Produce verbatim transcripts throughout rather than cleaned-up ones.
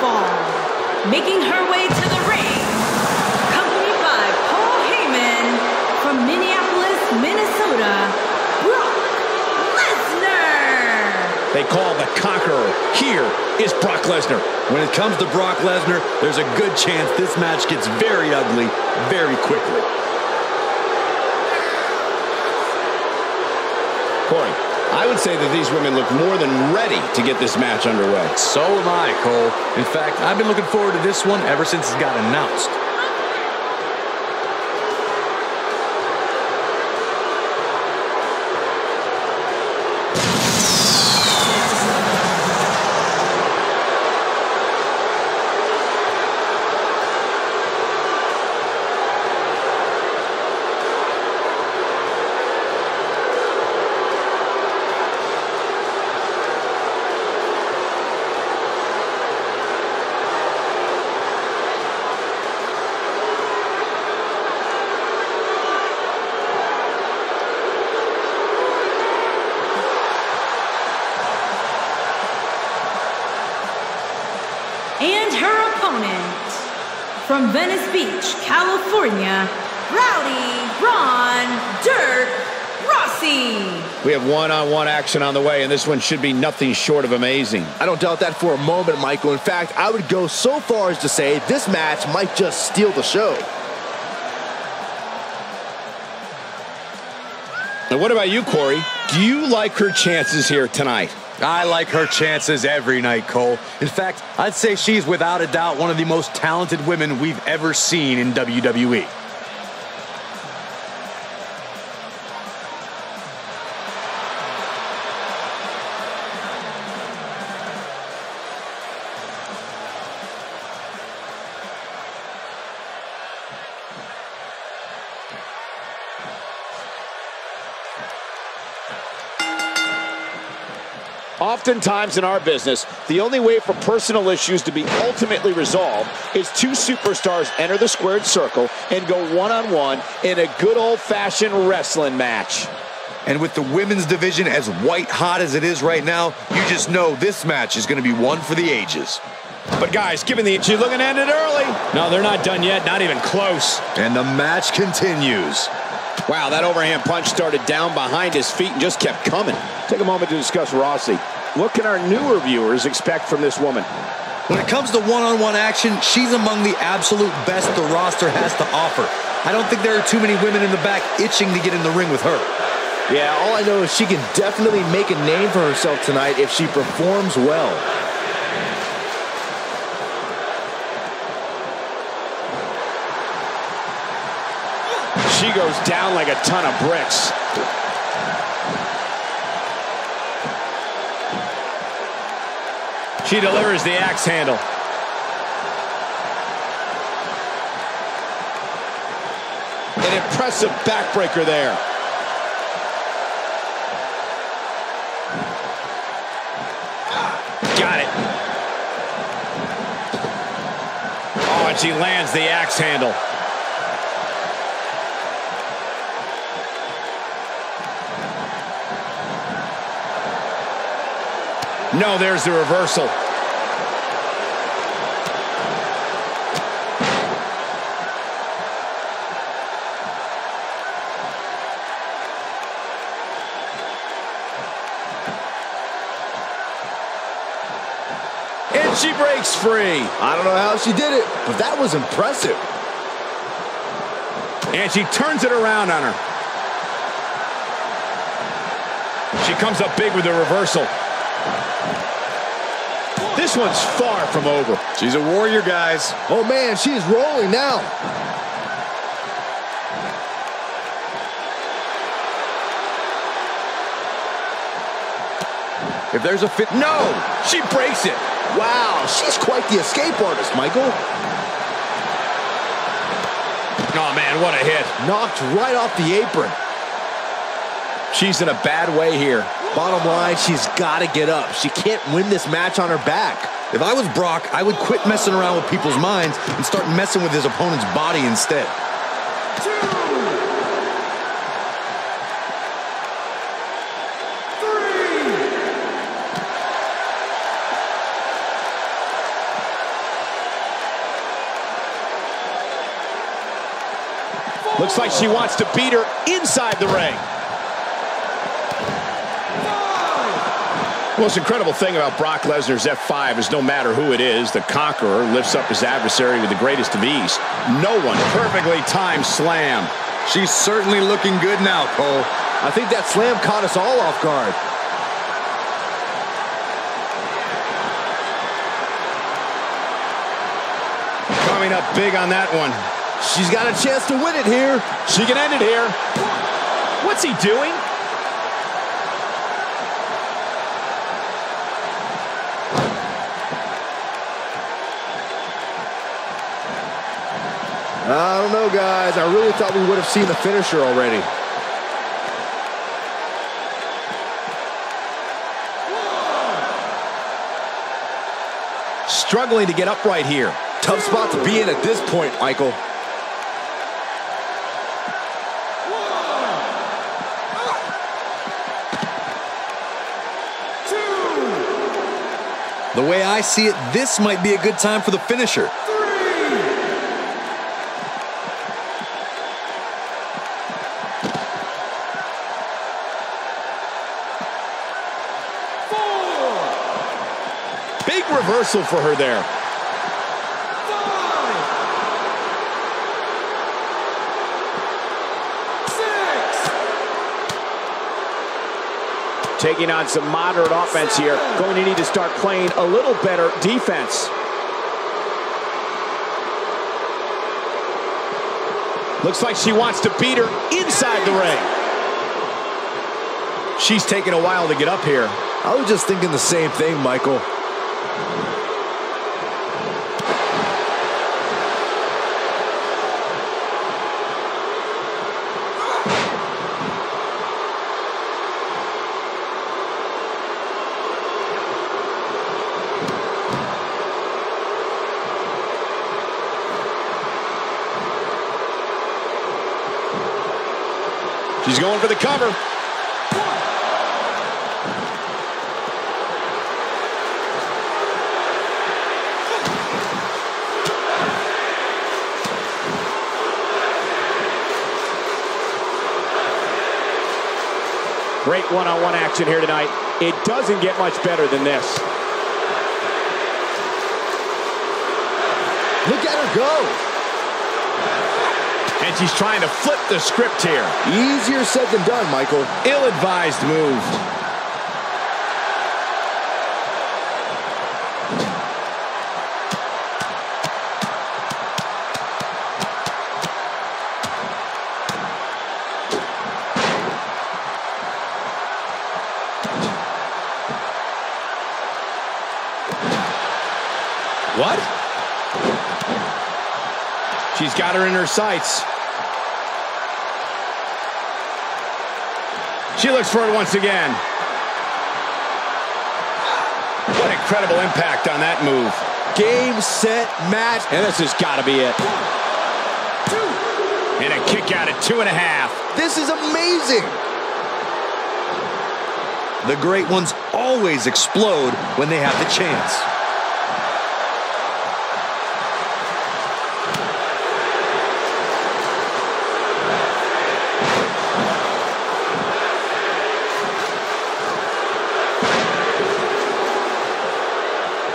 fall, making her way to the ring, accompanied by Paul Heyman from Minneapolis, Minnesota, Brock Lesnar. They call the Conqueror. Here is Brock Lesnar. When it comes to Brock Lesnar, there's a good chance this match gets very ugly very quickly. Corey, I would say that these women look more than ready to get this match underway. So am I, Cole. In fact, I've been looking forward to this one ever since it got announced. And her opponent, from Venice Beach, California, Rowdy Ronda Rousey. We have one-on-one action on the way, and this one should be nothing short of amazing. I don't doubt that for a moment, Michael. In fact, I would go so far as to say this match might just steal the show. Now, what about you, Corey? Do you like her chances here tonight? I like her chances every night, Cole. In fact, I'd say she's without a doubt one of the most talented women we've ever seen in W W E. Oftentimes in our business, the only way for personal issues to be ultimately resolved is two superstars enter the squared circle and go one-on-one in a good old-fashioned wrestling match. And with the women's division as white-hot as it is right now, you just know this match is going to be one for the ages. But guys, given the... she's looking at it early. No, they're not done yet, not even close. And the match continues. Wow, that overhand punch started down behind his feet and just kept coming. Take a moment to discuss Rousey. What can our newer viewers expect from this woman? When it comes to one-on-one action, she's among the absolute best the roster has to offer. I don't think there are too many women in the back itching to get in the ring with her. Yeah, all I know is she can definitely make a name for herself tonight if she performs well. She goes down like a ton of bricks. She delivers the axe handle. An impressive backbreaker there. Got it. Oh, and she lands the axe handle. No, there's the reversal. And she breaks free. I don't know how she did it, but that was impressive. And she turns it around on her. She comes up big with the reversal. This one's far from over. She's a warrior, guys. Oh, man, she's rolling now. If there's a fit... No! She breaks it. Wow, she's quite the escape artist, Michael. Oh, man, what a hit. Knocked right off the apron. She's in a bad way here. Bottom line, she's got to get up. She can't win this match on her back. If I was Brock, I would quit messing around with people's minds and start messing with his opponent's body instead. Two. Three. Looks like she wants to beat her inside the ring. The most incredible thing about Brock Lesnar's F five is no matter who it is, the conqueror lifts up his adversary with the greatest of ease. No one. Perfectly timed slam. She's certainly looking good now, Cole. I think that slam caught us all off guard. Coming up big on that one. She's got a chance to win it here. She can end it here. What's he doing? I don't know, guys. I really thought we would have seen the finisher already. Struggling to get upright here. Tough spot to be in at this point, Michael. The way I see it, this might be a good time for the finisher. Big reversal for her there. Five. Six. Taking on some moderate offense Seven. Here. Going to need to start playing a little better defense. Looks like she wants to beat her inside the ring. She's taking a while to get up here. I was just thinking the same thing, Michael. She's going for the cover. Great one-on-one action here tonight. It doesn't get much better than this. Look at her go. And she's trying to flip the script here. Easier said than done, Michael. Ill-advised move. What? She's got her in her sights. She looks for it once again. What incredible impact on that move. Game, set, match. And this has got to be it. Two. And a kick out at two and a half. This is amazing. The great ones always explode when they have the chance.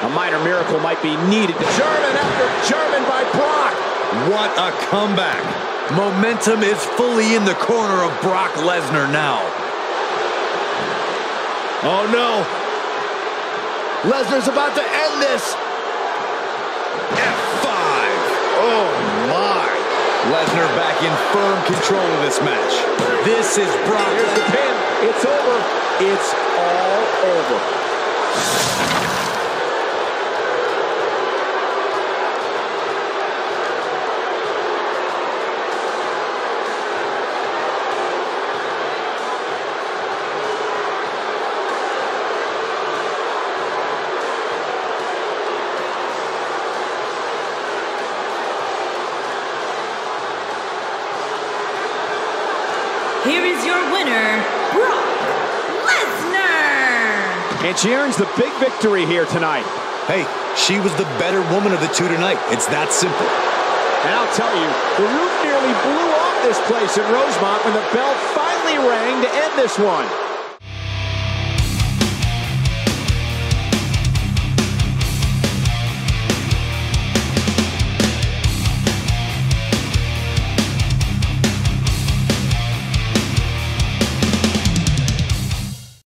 A minor miracle might be needed. German after German by Brock. What a comeback. Momentum is fully in the corner of Brock Lesnar now. Oh, no. Lesnar's about to end this. F five. Oh, my. Lesnar back in firm control of this match. This is Brock. Here's the pin. It's over. It's all over. Here is your winner, Brock Lesnar. And she earns the big victory here tonight. Hey, she was the better woman of the two tonight. It's that simple. And I'll tell you, the roof nearly blew off. this place in Rosemont when the bell finally rang to end this one.